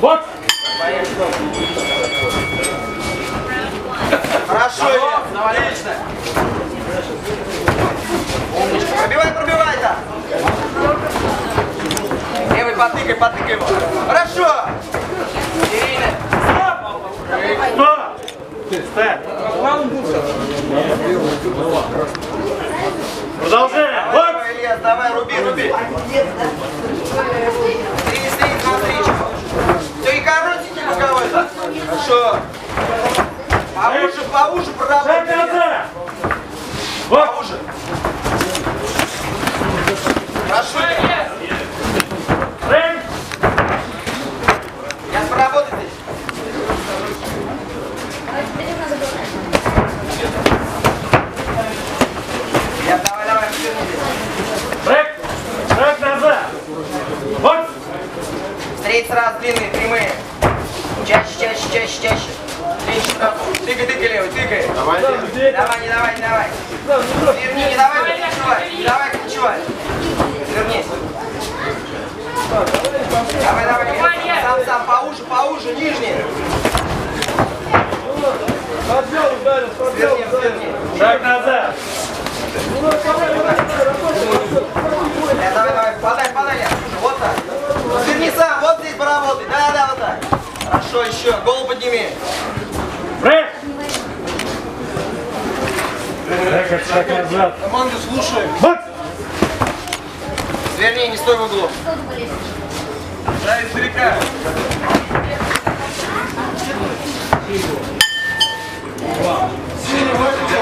Вот! Хорошо, отлично! Умничка! Пробивай, пробивай там! Левый, потыкай, потыкай его! Хорошо! Ирина! Стоп! Стоп! Продолжение! Вот! Илья, давай, руби, руби! Все, и коротенький боковой-то. Хорошо. Поуже проработай. Поуже. Хорошо. Я проработаю здесь. Я давай, давай, вперед. Трек назад. Вот. Встреть сразу длинные, прямые. Чаще. Тыкай, левый, тыкай. Давай, не давай. Верни, не давай, ключевай. Давай, ключевай. Вернись. Давай. Сам, поуже, нижний. Сверни. Так, назад. Давай, подай, я. Вот так. Сверни сам, вот здесь поработай. Да, вот так. Хорошо, еще. Голову подними. Брэк! Брэк, назад. Команду слушай. Вот! Сверни, не стой в углу. Да, издалека. Синий, вот.